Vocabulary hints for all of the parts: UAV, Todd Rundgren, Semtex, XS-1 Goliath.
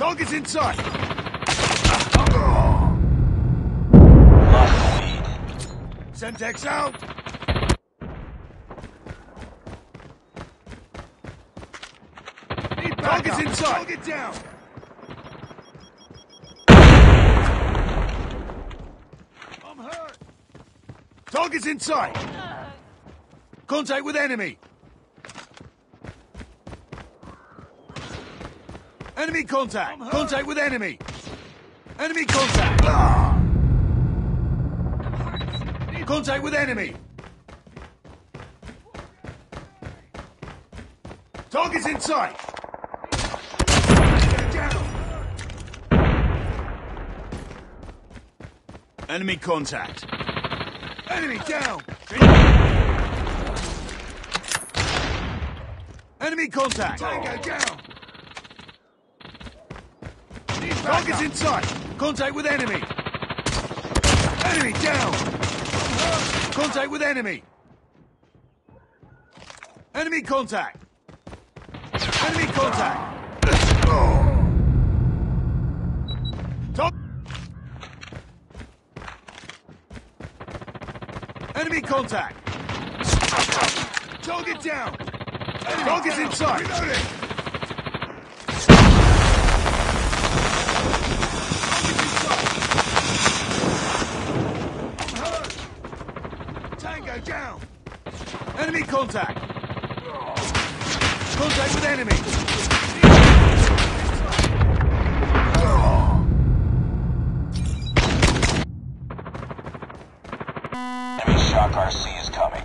Target's inside. Lost speed. Semtex out. Target's inside! Target down! I'm hurt! Target's inside! Contact with enemy! Enemy contact! Contact with enemy! Enemy contact! I'm hurt. Contact with enemy! Target's inside! Enemy contact. Enemy down! Enemy contact! Tango down! Target's inside! Contact with enemy! Enemy down! Contact with enemy! Enemy contact! Enemy contact! Enemy contact! Target down! Enemy target's down. Inside! Reloading! Target's inside! I'm hurt! Tango down! Enemy contact! Contact with enemy! RC is coming.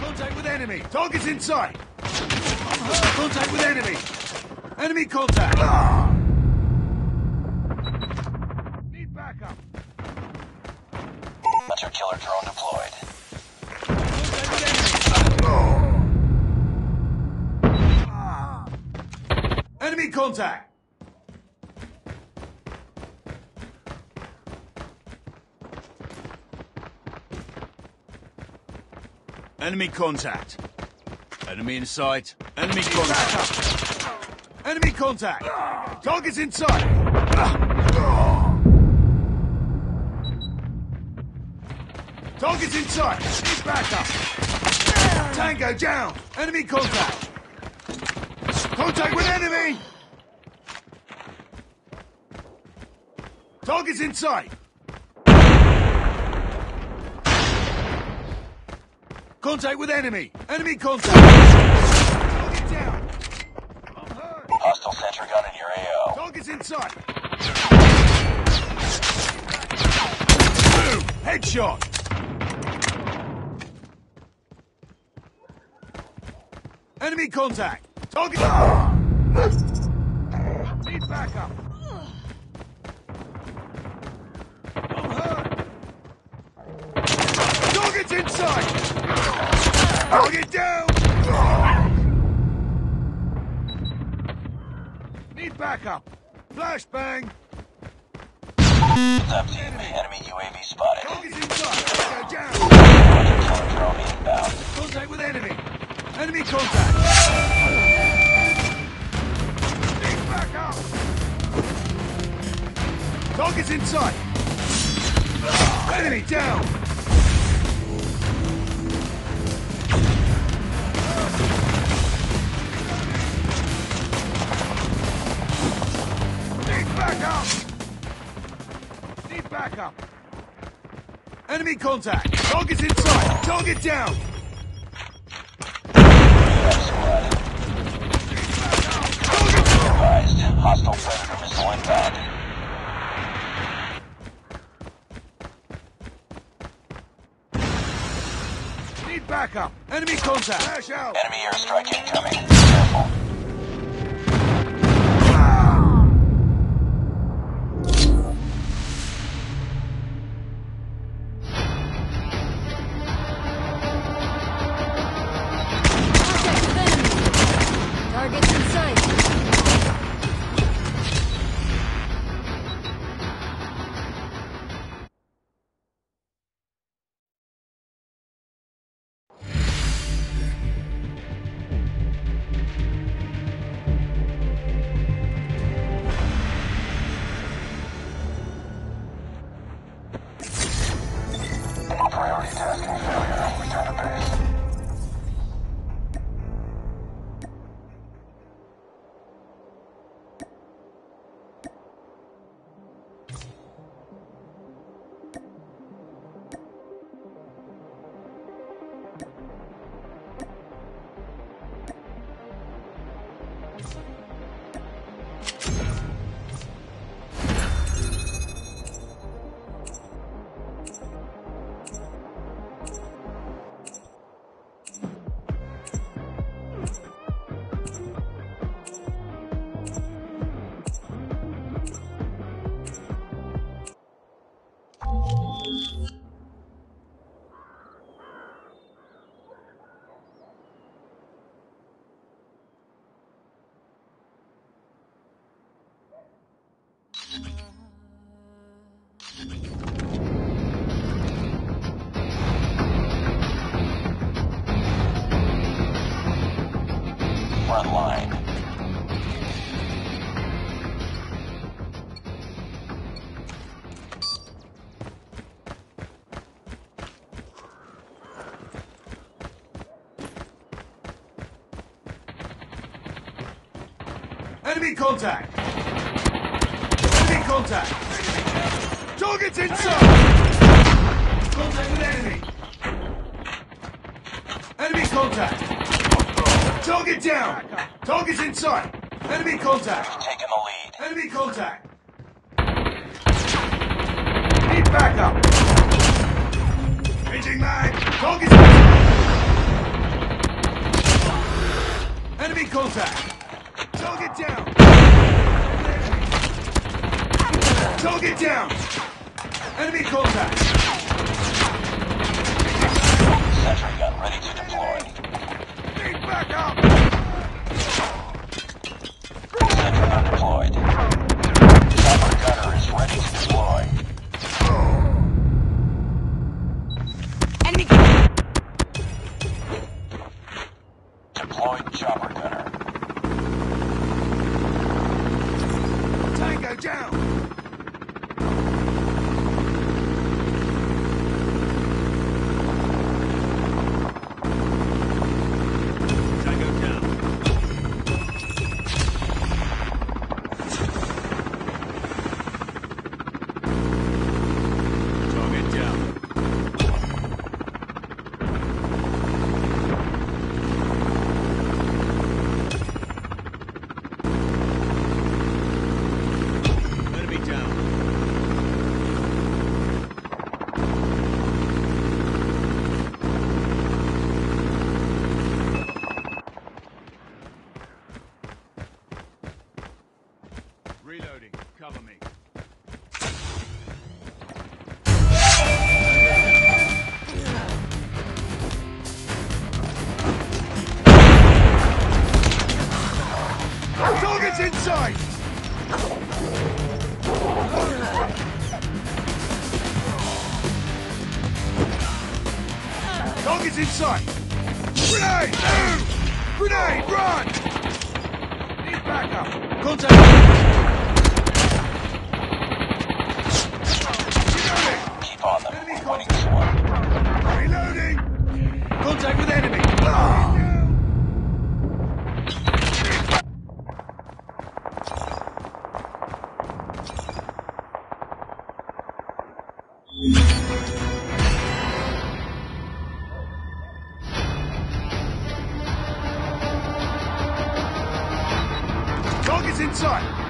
Contact with enemy. Target's inside. Contact with enemy. Enemy contact. Need backup. Hunter killer drone deployed. Contact with enemy. Enemy contact. Enemy contact. Enemy in sight. Enemy contact. Enemy contact. Target's inside. Target's inside. He's back up. Tango down. Enemy contact. Contact with enemy. Target's inside. Contact with enemy! Enemy contact! Target down! I'm hurt! Hostile center gun in your AO. Target's inside! Boom! Headshot! Enemy contact! Target... Need backup! I'm hurt! Target's inside! Target down! Need backup! Flashbang! Up team, enemy UAV spotted. Target's inside! Down! Hunter killer drone inbound. Contact with enemy! Enemy contact! Need backup! Target's inside! Enemy down! Need backup. Enemy contact. Target's inside. Target down. Target advised. Hostile predator missile inbound. Need backup. Enemy contact. Flash out. Enemy airstrike incoming. Careful. front line. Enemy contact! Enemy contact! Target's inside! Contact with enemy! Enemy contact! Target down! Target's inside! Enemy contact! Taking the lead! Enemy contact! Need backup! Changing mag! Target's inside! Enemy contact! Target down! Target down! Enemy contact! Sentry gun ready to deploy. Need backup! Sentry gun deployed. Chopper gunner is ready to deploy. Enemy gunner! Deployed chopper gunner. Down! Tango down. Target down. Reloading. Cover me. Target's inside! Target's inside! Grenade! Move! Grenade! Run! Need backup! Contact! On them. Winning this one. Reloading! Contact with enemy! Target's inside!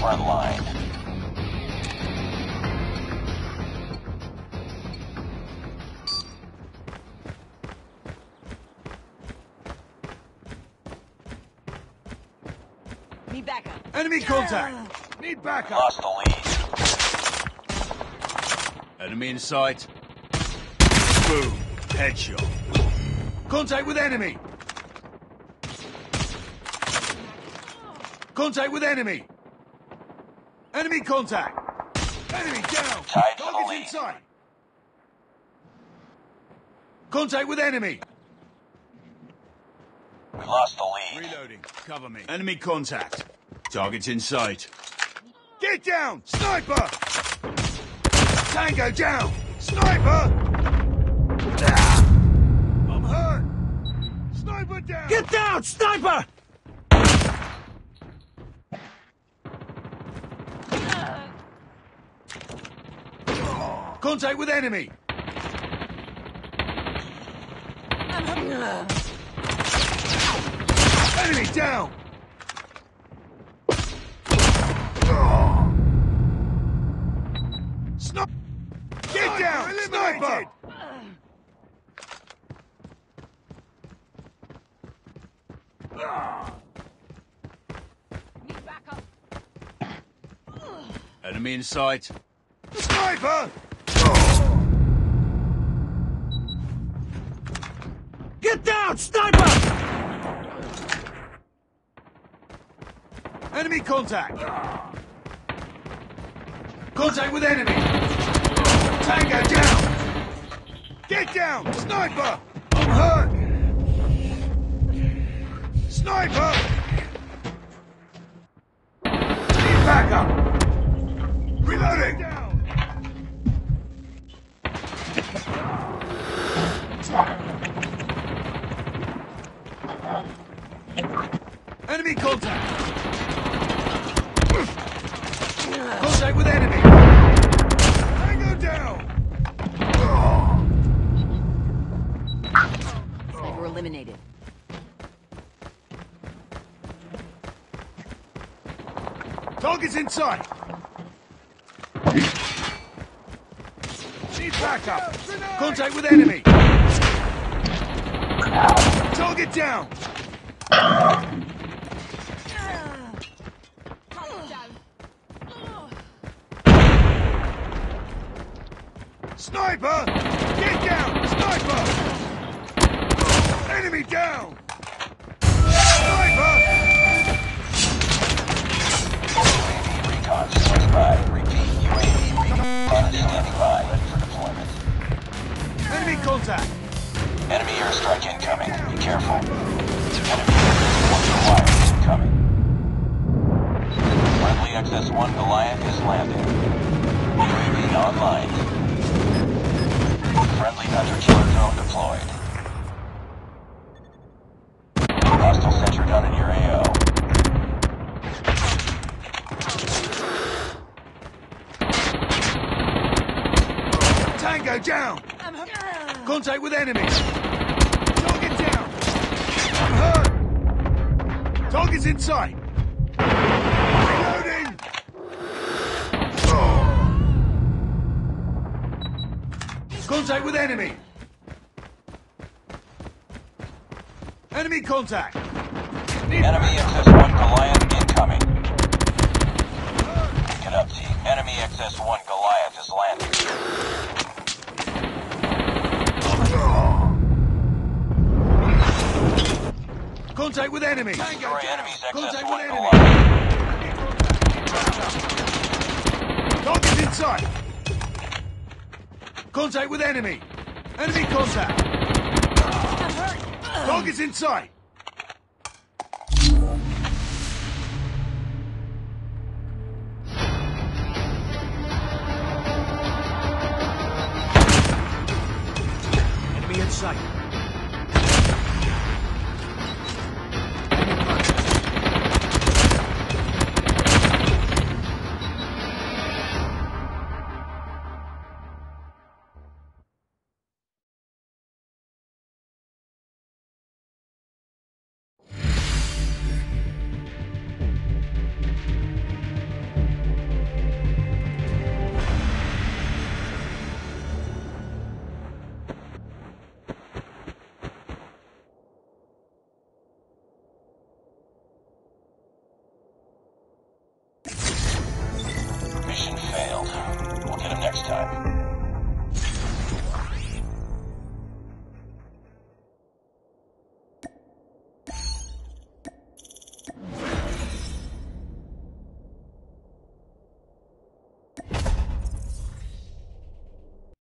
Front line. Need backup. Enemy contact. Need backup. Lost the lead. Enemy in sight. Boom. Headshot. Contact with enemy. Contact with enemy. Enemy contact! Enemy down! Target's inside! Contact with enemy! We lost the lead. Reloading. Cover me. Enemy contact. Target's in sight. Get Grenade down! Sniper! Tango down! Sniper! I'm hurt! Sniper down! Get down, sniper! Contact with enemy! Enemy down! Sniper! Get down! Sniper! Need backup. Enemy in sight. Sniper! Get down, sniper! Enemy contact! Contact with enemy! Tango down! Get down, sniper! I'm hurt! Sniper! Need backup! Reloading! Enemy contact! Contact with enemy! Tango down! Sniper eliminated. Target's in sight! Need backup! Contact with enemy! Target down! Sniper! Get down! Sniper! Enemy down! Sniper! Recon certified. Repeat UAV unidentified ready for deployment. Enemy contact! Enemy airstrike incoming. Be careful. Enemy incoming. Friendly XS-1 Goliath is landing. UAV online. Friendly hunter killer drone deployed. Hostile sentry gun in your AO. Tango down! Contact with enemies! Target down! I'm hurt! Target's in sight! Contact with enemy! Enemy contact! Enemy XS-1 Goliath incoming. Pick it up, team. Enemy XS-1 Goliath is landing. Contact with enemy! Destroy enemies, XS-1 Goliath. Target inside! Contact with enemy! Enemy contact! Target's in sight!